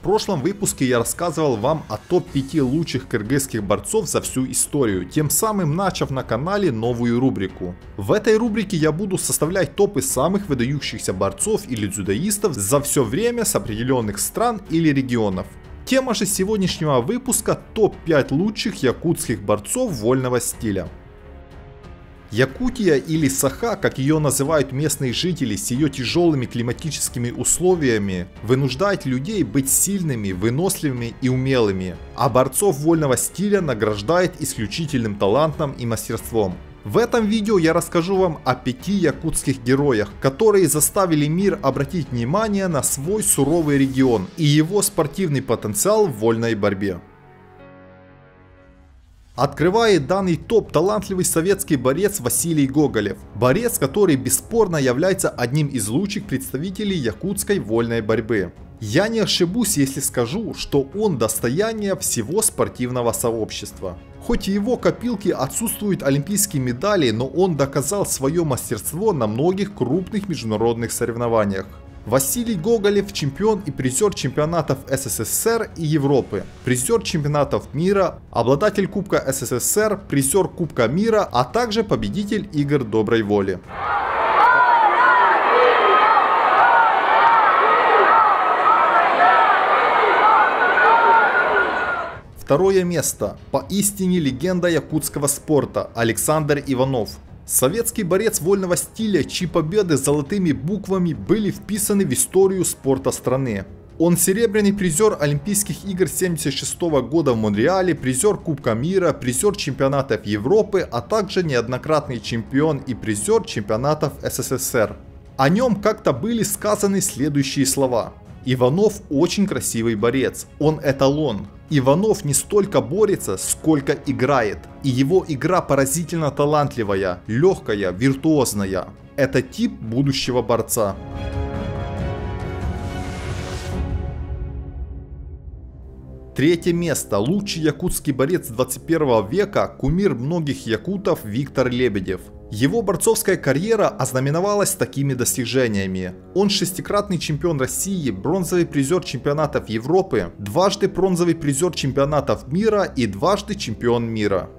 В прошлом выпуске я рассказывал вам о топ-5 лучших кыргызских борцов за всю историю, тем самым начав на канале новую рубрику. В этой рубрике я буду составлять топы самых выдающихся борцов или дзюдоистов за все время с определенных стран или регионов. Тема же сегодняшнего выпуска — топ-5 лучших якутских борцов вольного стиля. Якутия, или Саха, как ее называют местные жители, с ее тяжелыми климатическими условиями вынуждает людей быть сильными, выносливыми и умелыми, а борцов вольного стиля награждает исключительным талантом и мастерством. В этом видео я расскажу вам о 5 якутских героях, которые заставили мир обратить внимание на свой суровый регион и его спортивный потенциал в вольной борьбе. Открывает данный топ талантливый советский борец Василий Гоголев. Борец, который бесспорно является одним из лучших представителей якутской вольной борьбы. Я не ошибусь, если скажу, что он достояние всего спортивного сообщества. Хоть и его копилке отсутствуют олимпийские медали, но он доказал свое мастерство на многих крупных международных соревнованиях. Василий Гоголев — чемпион и призер чемпионатов СССР и Европы, призер чемпионатов мира, обладатель Кубка СССР, призер Кубка мира, а также победитель игр доброй воли. Второе место. Поистине легенда якутского спорта — Александр Иванов. Советский борец вольного стиля, чьи победы золотыми буквами были вписаны в историю спорта страны. Он серебряный призер Олимпийских игр 1976 года в Монреале, призер Кубка мира, призер чемпионатов Европы, а также неоднократный чемпион и призер чемпионатов СССР. О нем как-то были сказаны следующие слова. Иванов очень красивый борец, он эталон. Иванов не столько борется, сколько играет. И его игра поразительно талантливая, легкая, виртуозная. Это тип будущего борца. Третье место. Лучший якутский борец 21 века, кумир многих якутов Виктор Лебедев. Его борцовская карьера ознаменовалась такими достижениями. Он шестикратный чемпион России, бронзовый призер чемпионатов Европы, дважды бронзовый призер чемпионатов мира и дважды чемпион мира.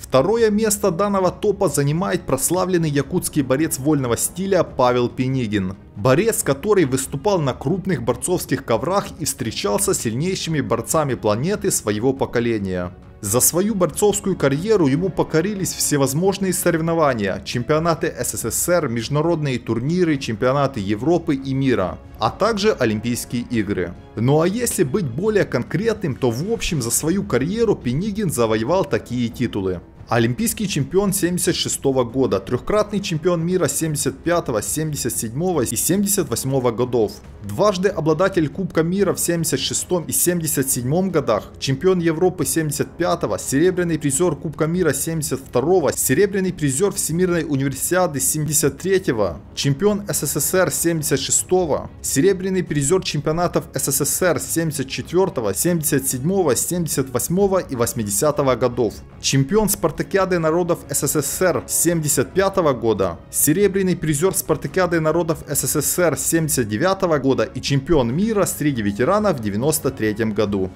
Второе место данного топа занимает прославленный якутский борец вольного стиля Павел Пинегин. Борец, который выступал на крупных борцовских коврах и встречался с сильнейшими борцами планеты своего поколения. За свою борцовскую карьеру ему покорились всевозможные соревнования, чемпионаты СССР, международные турниры, чемпионаты Европы и мира, а также Олимпийские игры. Ну а если быть более конкретным, то в общем за свою карьеру Пинегин завоевал такие титулы. Олимпийский чемпион 1976 года, трехкратный чемпион мира 1975, 1977 и 1978 годов, дважды обладатель Кубка мира в 1976 и 1977 годах, чемпион Европы 1975, серебряный призер Кубка мира 1972, серебряный призер Всемирной универсиады 1973, чемпион СССР 1976, серебряный призер чемпионатов СССР 1974, 1977, 1978 и 1980 годов, чемпион Спартакиады народов СССР 1975 года, серебряный призер Спартакиады народов СССР 1979 года и чемпион мира среди ветеранов в 1993 году.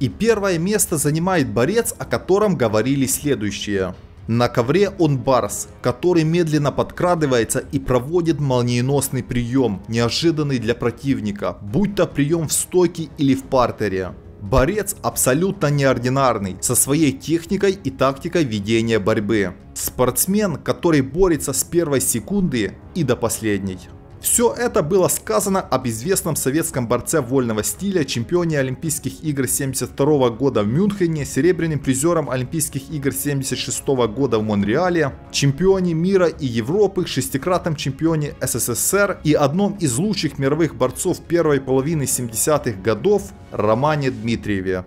И первое место занимает борец, о котором говорили следующее. На ковре он барс, который медленно подкрадывается и проводит молниеносный прием, неожиданный для противника, будь то прием в стойке или в партере. Борец абсолютно неординарный, со своей техникой и тактикой ведения борьбы. Спортсмен, который борется с первой секунды и до последней. Все это было сказано об известном советском борце вольного стиля, чемпионе Олимпийских игр 1972 года в Мюнхене, серебряным призером Олимпийских игр 1976 года в Монреале, чемпионе мира и Европы, шестикратном чемпионе СССР и одном из лучших мировых борцов первой половины 70-х годов Романе Дмитриеве.